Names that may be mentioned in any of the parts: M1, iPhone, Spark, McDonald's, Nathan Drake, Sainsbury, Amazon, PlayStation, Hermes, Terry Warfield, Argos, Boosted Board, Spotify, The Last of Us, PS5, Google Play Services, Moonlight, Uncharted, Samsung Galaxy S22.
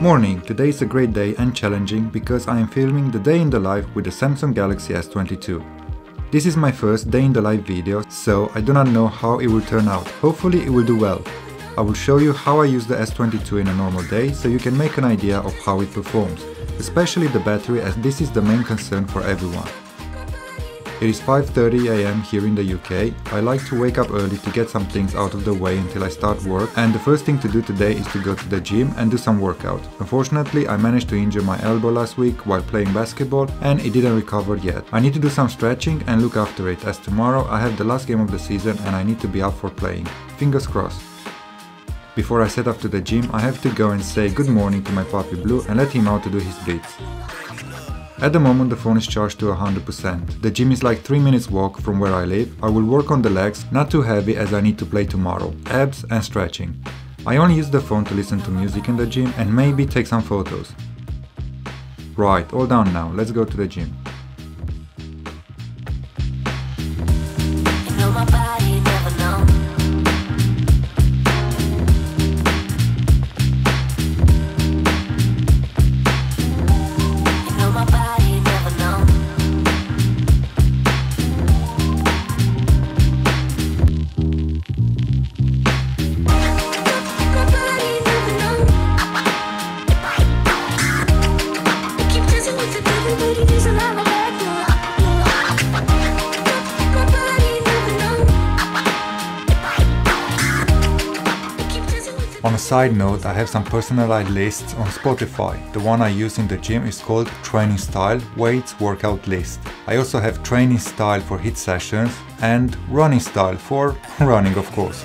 Morning, today is a great day and challenging because I am filming the day in the life with the Samsung Galaxy S22. This is my first day in the life video, so I do not know how it will turn out. Hopefully it will do well. I will show you how I use the S22 in a normal day so you can make an idea of how it performs, especially the battery, as this is the main concern for everyone. It is 5:30 AM here in the UK. I like to wake up early to get some things out of the way until I start work, and the first thing to do today is to go to the gym and do some workout. Unfortunately, I managed to injure my elbow last week while playing basketball and it didn't recover yet. I need to do some stretching and look after it, as tomorrow I have the last game of the season and I need to be up for playing. Fingers crossed. Before I set off to the gym, I have to go and say good morning to my puppy Blue and let him out to do his bits. At the moment the phone is charged to 100%. The gym is like 3 minutes walk from where I live. I will work on the legs, not too heavy as I need to play tomorrow, abs and stretching. I only use the phone to listen to music in the gym and maybe take some photos. Right, all done now, let's go to the gym. On a side note, I have some personalized lists on Spotify. The one I use in the gym is called Training Style Weights Workout List. I also have Training Style for HIIT sessions and Running Style for running, of course.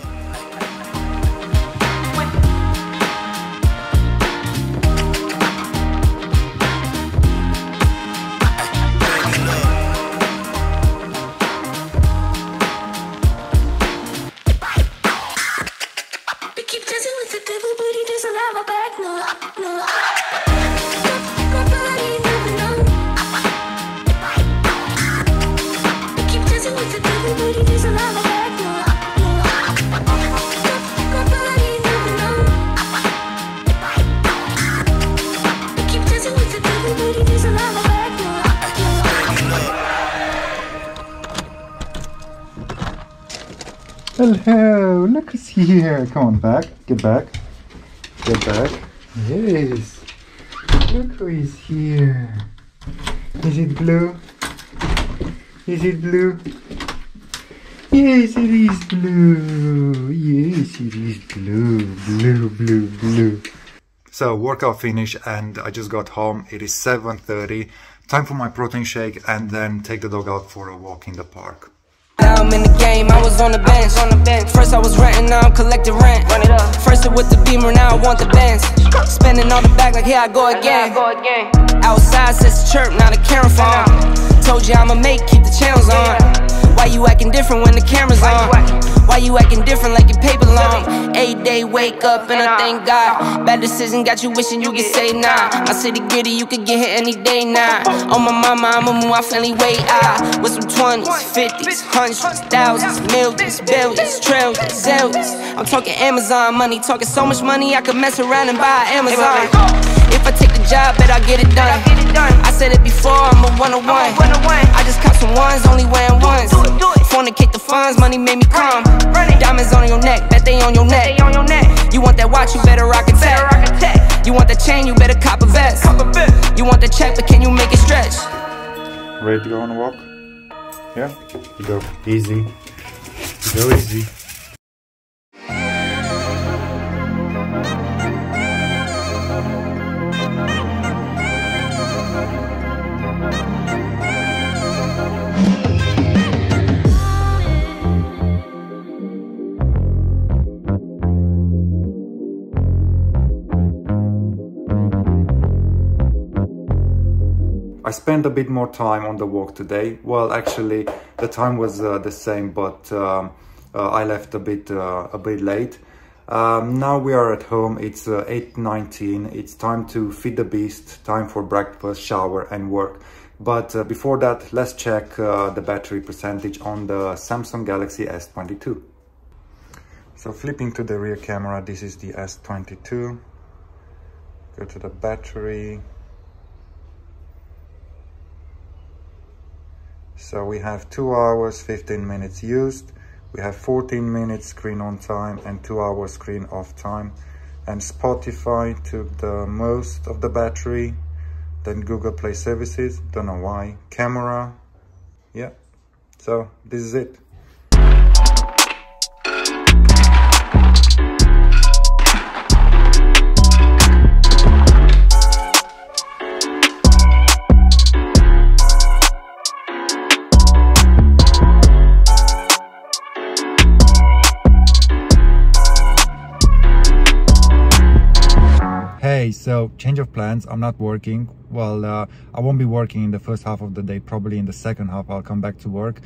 Hello, look who's here. Come on, back. Get back. Get back. Yes. Look who is here. Is it Blue? Is it Blue? Yes, it is Blue. Yes, it is Blue. Blue, Blue, Blue. So, workout finished and I just got home. It is 7:30. Time for my protein shake and then take the dog out for a walk in the park. Now I'm in the game, I was on the bench. First I was renting, now I'm collecting rent. First it was the Beamer, now I want the Benz. Spending on the back like here I go again. Outside says chirp, now the camera phone. Told you I'ma make, keep the channels on. Why you acting different when the camera's on? Why you acting different like your paper long? 8 day wake up and I thank God. Bad decision got you wishing you could say nah. My city gritty, you could get hit any day now. Nah. On my mama, I'ma move out friendly way out. With some 20s, 50s, 100s, thousands, millions, billions, trillions, zillions. I'm talking Amazon money, talking so much money I could mess around and buy Amazon. If I take the job, bet I'll get it done. I said it before, I'm a one-on-one. I just caught some ones, only wearing ones. Phone to kick the funds, money made me calm. Diamonds on your neck, bet they on your neck. You want that watch, you better rock a tech. You want that chain, you better cop a vest. You want the check, but can you make it stretch? Ready to go on a walk? Yeah? You go easy. You go easy. I spent a bit more time on the walk today. Well, actually, the time was the same, but I left a bit late. Now we are at home. It's 8:19. It's time to feed the beast. Time for breakfast, shower, and work. But before that, let's check the battery percentage on the Samsung Galaxy S22. So, flipping to the rear camera, this is the S22. Go to the battery. So we have 2 hours, 15 minutes used. We have 14 minutes screen on time and 2 hours screen off time. And Spotify took the most of the battery. Then Google Play Services, don't know why. Camera, yeah. So this is it. So change of plans, I'm not working. Well, I won't be working in the first half of the day, probably in the second half I'll come back to work.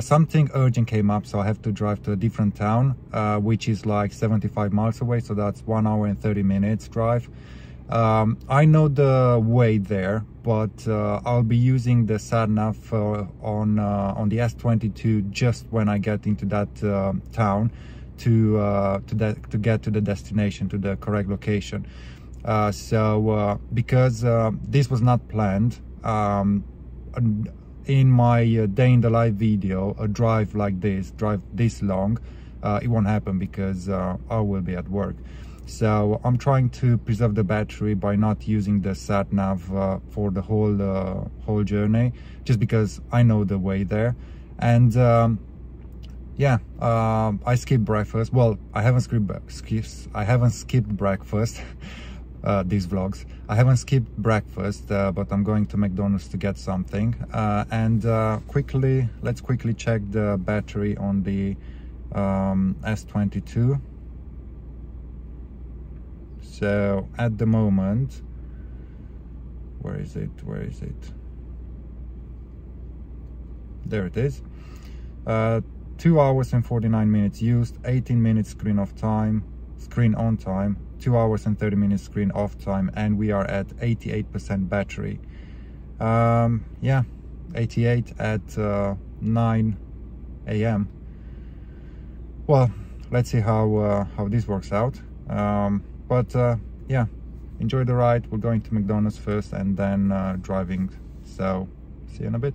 Something urgent came up, so I have to drive to a different town, which is like 75 miles away, so that's 1 hour and 30 minutes drive. I know the way there, but I'll be using the sat-nav on the S22 just when I get into that town to get to the destination, to the correct location. Because this was not planned, in my day in the life video, a drive like this, long, it won't happen because I will be at work. So I'm trying to preserve the battery by not using the sat nav for the whole journey, just because I know the way there. And yeah, I skipped breakfast. Well, I haven't skipped breakfast. These vlogs. I haven't skipped breakfast, but I'm going to McDonald's to get something. Let's quickly check the battery on the S22. So at the moment, where is it? There it is. 2 hours and 49 minutes used, 18 minutes screen on time, 2 hours and 30 minutes screen off time, and we are at 88% battery. Yeah, 88 at 9 a.m. Well, let's see how this works out. Yeah, enjoy the ride. We're going to McDonald's first and then driving. So see you in a bit.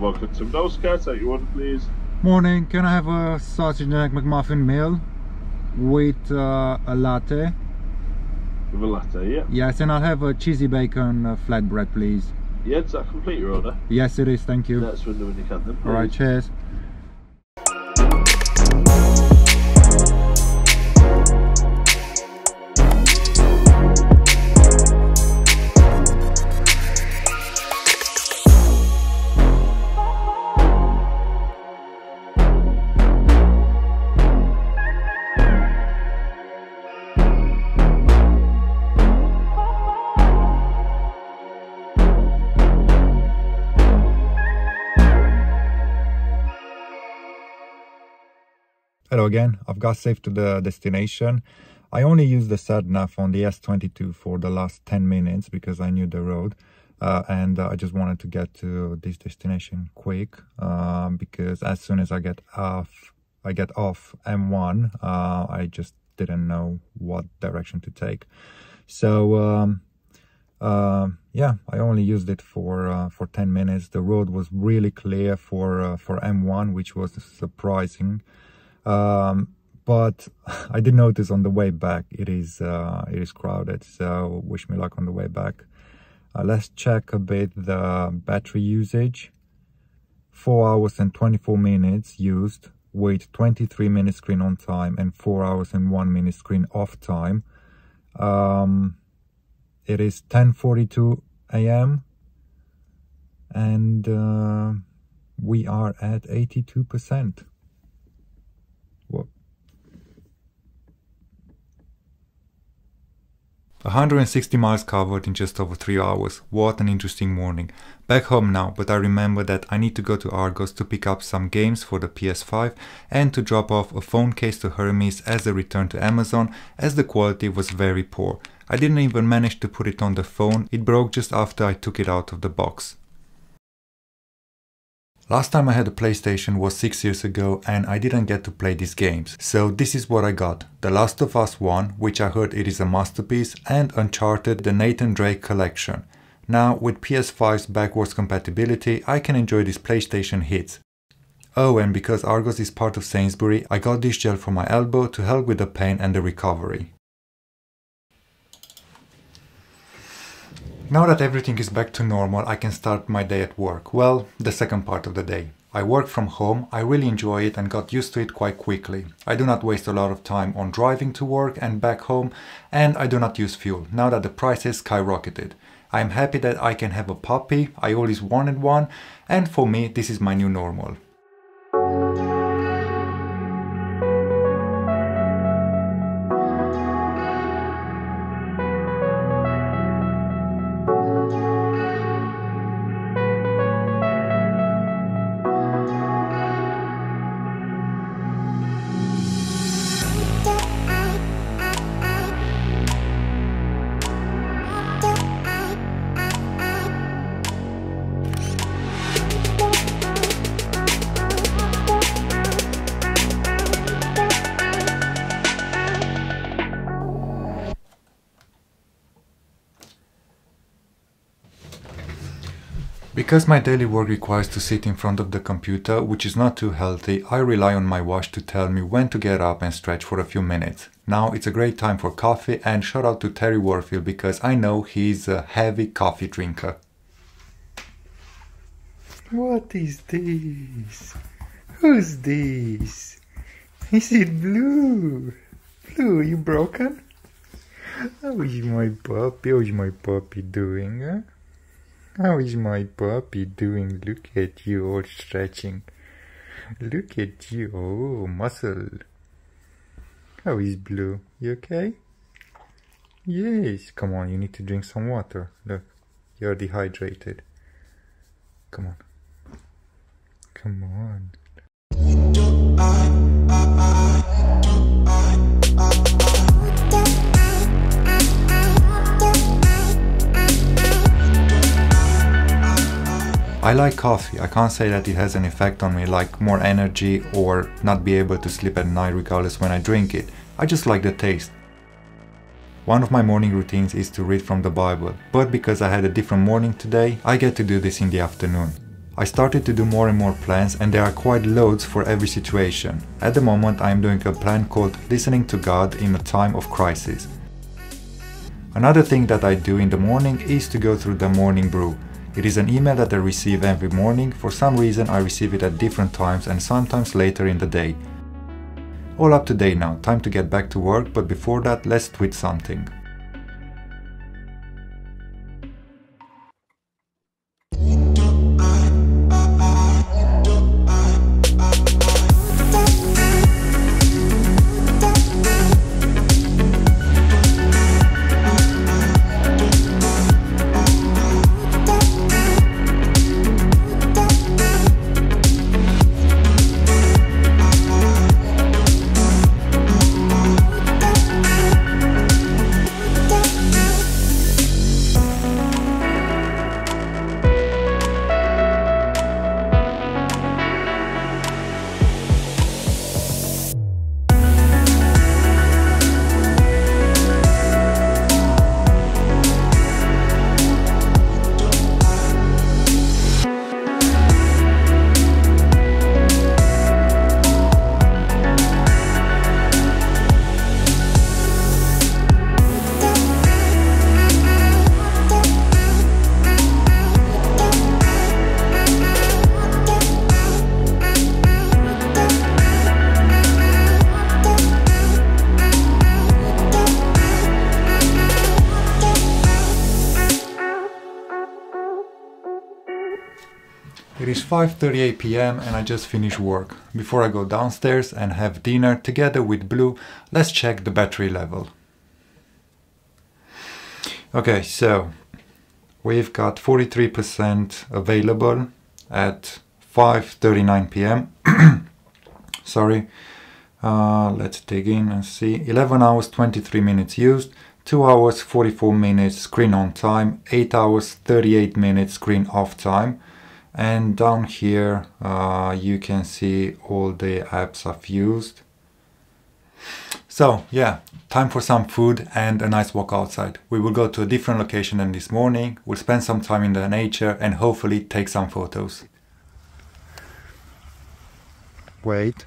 Welcome to Noska, take your order please. Morning, can I have a sausage and egg McMuffin meal with a latte? With a latte, yeah. Yes, and I'll have a cheesy bacon flatbread please. Yeah, does that complete your order? Yes it is, thank you. That's when you can then. Alright, cheers. Hello again, I've got safe to the destination. I only used the sat-nav on the S22 for the last 10 minutes because I knew the road, and I just wanted to get to this destination quick, because as soon as I get off M1, I just didn't know what direction to take. So yeah, I only used it for 10 minutes. The road was really clear for M1, which was surprising. But I did notice on the way back it is crowded, so wish me luck on the way back. Let's check a bit the battery usage. 4 hours and 24 minutes used with 23 minutes screen on time and 4 hours and 1 minute screen off time. It is 10:42 a.m. and we are at 82%. 160 miles covered in just over 3 hours. What an interesting morning. Back home now, but I remember that I need to go to Argos to pick up some games for the PS5 and to drop off a phone case to Hermes as a return to Amazon, as the quality was very poor. I didn't even manage to put it on the phone, it broke just after I took it out of the box. Last time I had a PlayStation was 6 years ago and I didn't get to play these games. So this is what I got. The Last of Us 1, which I heard it is a masterpiece, and Uncharted, the Nathan Drake collection. Now with PS5's backwards compatibility, I can enjoy these PlayStation hits. Oh, and because Argos is part of Sainsbury, I got this gel for my elbow to help with the pain and the recovery. Now that everything is back to normal, I can start my day at work. Well, the second part of the day. I work from home, I really enjoy it and got used to it quite quickly. I do not waste a lot of time on driving to work and back home, and I do not use fuel, now that the prices skyrocketed. I am happy that I can have a puppy, I always wanted one, and for me this is my new normal. Because my daily work requires to sit in front of the computer, which is not too healthy, I rely on my watch to tell me when to get up and stretch for a few minutes. Now it's a great time for coffee, and shout out to Terry Warfield because I know he's a heavy coffee drinker. What is this? Who's this? Is it Blue? Blue, you broken? How is my puppy? How is my puppy doing, huh? How is my puppy doing? Look at you, all stretching. Look at you, oh, muscle. How is Blue? You okay? Yes, come on, you need to drink some water. Look, you're dehydrated. Come on. Come on. I like coffee, I can't say that it has an effect on me like more energy or not be able to sleep at night regardless when I drink it. I just like the taste. One of my morning routines is to read from the Bible, but because I had a different morning today, I get to do this in the afternoon. I started to do more and more plans and there are quite loads for every situation. At the moment I am doing a plan called Listening to God in a Time of Crisis. Another thing that I do in the morning is to go through the morning brew. It is an email that I receive every morning. For some reason I receive it at different times and sometimes later in the day. All up to date now, time to get back to work, but before that let's tweet something. It is 5:38 PM and I just finished work. Before I go downstairs and have dinner together with Blue, let's check the battery level. Okay, so we've got 43% available at 5:39 p.m. Sorry. Let's dig in and see. 11 hours 23 minutes used, 2 hours 44 minutes screen on time, 8 hours 38 minutes screen off time, and down here you can see all the apps I've used. So yeah, time for some food and a nice walk outside. We will go to a different location than this morning, we'll spend some time in the nature and hopefully take some photos. Wait.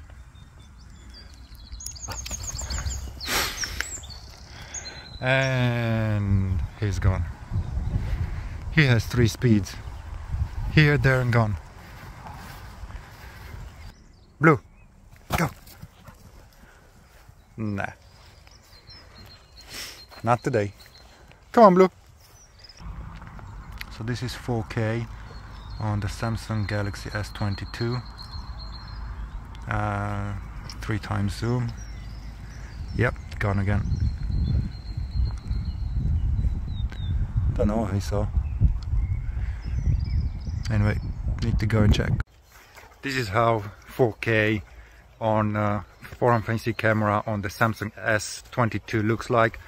And he's gone. He has 3 speeds. Here, there and gone. Blue, go! Nah. Not today. Come on, Blue! So this is 4K on the Samsung Galaxy S22. 3x zoom. Yep, gone again. Don't know what I saw. Anyway, need to go and check. This is how 4K on foreign fancy camera on the Samsung S22 looks like.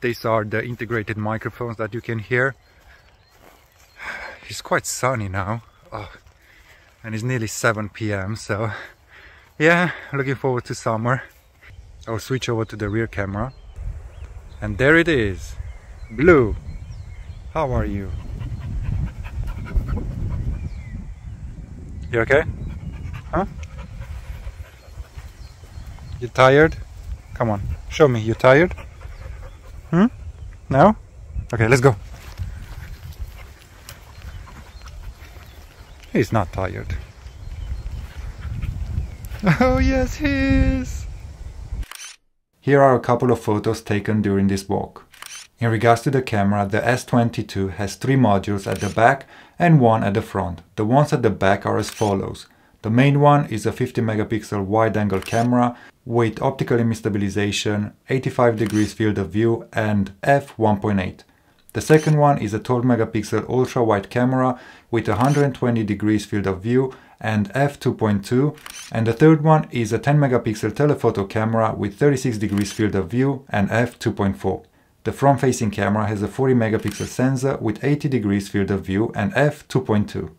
These are the integrated microphones that you can hear. It's quite sunny now, and it's nearly 7 p.m. so yeah, looking forward to summer. I'll switch over to the rear camera and there it is. Blue, how are you? You okay? Huh? You tired? Come on, show me, you tired? Hmm? No? Okay, let's go. He's not tired. Oh yes, he is! Here are a couple of photos taken during this walk. In regards to the camera, the S22 has 3 modules at the back and 1 at the front. The ones at the back are as follows. The main one is a 50 megapixel wide-angle camera with optical image stabilization, 85 degrees field of view and f/1.8. The second one is a 12 megapixel ultra-wide camera with 120 degrees field of view and f/2.2, and the third one is a 10 megapixel telephoto camera with 36 degrees field of view and f/2.4. The front-facing camera has a 40 megapixel sensor with 80 degrees field of view and f/2.2.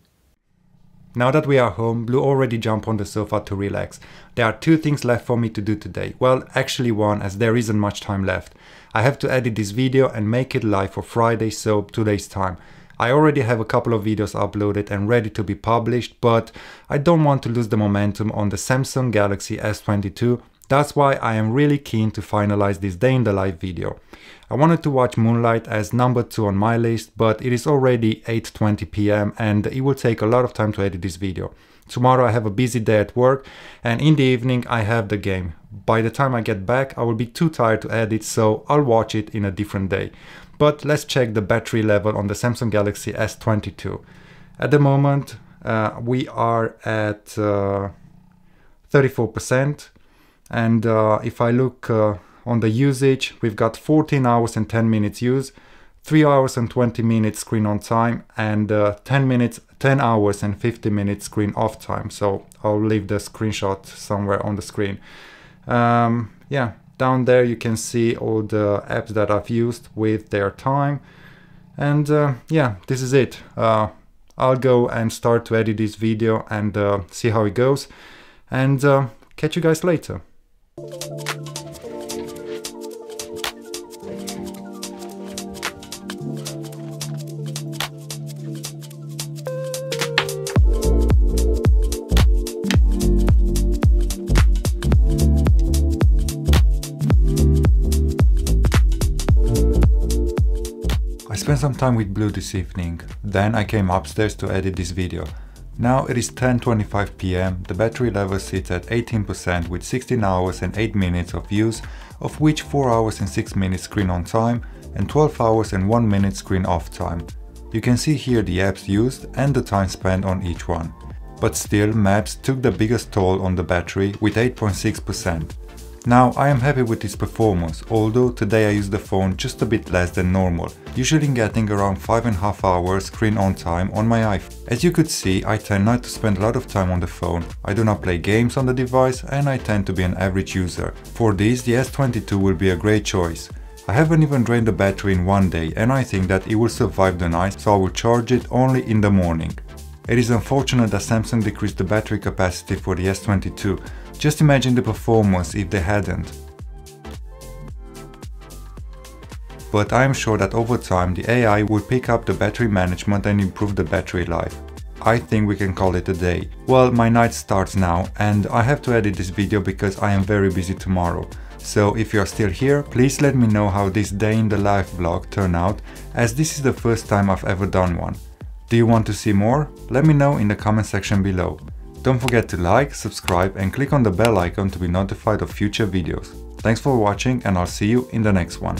Now that we are home, Blue already jumped on the sofa to relax. There are 2 things left for me to do today. Well, actually 1, as there isn't much time left. I have to edit this video and make it live for Friday, so 2 days time. I already have a couple of videos uploaded and ready to be published, but I don't want to lose the momentum on the Samsung Galaxy S22. That's why I am really keen to finalize this day in the life video. I wanted to watch Moonlight as number 2 on my list, but it is already 8:20 p.m. and it will take a lot of time to edit this video. Tomorrow I have a busy day at work and in the evening I have the game. By the time I get back I will be too tired to edit, so I'll watch it in a different day. But let's check the battery level on the Samsung Galaxy S22. At the moment we are at 34%. And if I look on the usage, we've got 14 hours and 10 minutes use, 3 hours and 20 minutes screen on time, and 10 hours and 50 minutes screen off time. So I'll leave the screenshot somewhere on the screen. Yeah, down there you can see all the apps that I've used with their time. And yeah, this is it. I'll go and start to edit this video and see how it goes. And catch you guys later. I spent some time with Blue this evening, then I came upstairs to edit this video. Now it is 10:25 p.m, the battery level sits at 18% with 16 hours and 8 minutes of use, of which 4 hours and 6 minutes screen on time and 12 hours and 1 minute screen off time. You can see here the apps used and the time spent on each one. But still, maps took the biggest toll on the battery with 8.6%. Now I am happy with its performance, although today I used the phone just a bit less than normal, usually getting around 5.5 hours screen on time on my iPhone. As you could see, I tend not to spend a lot of time on the phone, I do not play games on the device and I tend to be an average user. For this, the S22 will be a great choice. I haven't even drained the battery in one day and I think that it will survive the night, so I will charge it only in the morning. It is unfortunate that Samsung decreased the battery capacity for the S22. Just imagine the performance if they hadn't. But I am sure that over time the AI will pick up the battery management and improve the battery life. I think we can call it a day. Well, my night starts now and I have to edit this video because I am very busy tomorrow. So if you are still here, please let me know how this day in the life vlog turned out, as this is the first time I've ever done one. Do you want to see more? Let me know in the comment section below. Don't forget to like, subscribe and click on the bell icon to be notified of future videos. Thanks for watching and I'll see you in the next one.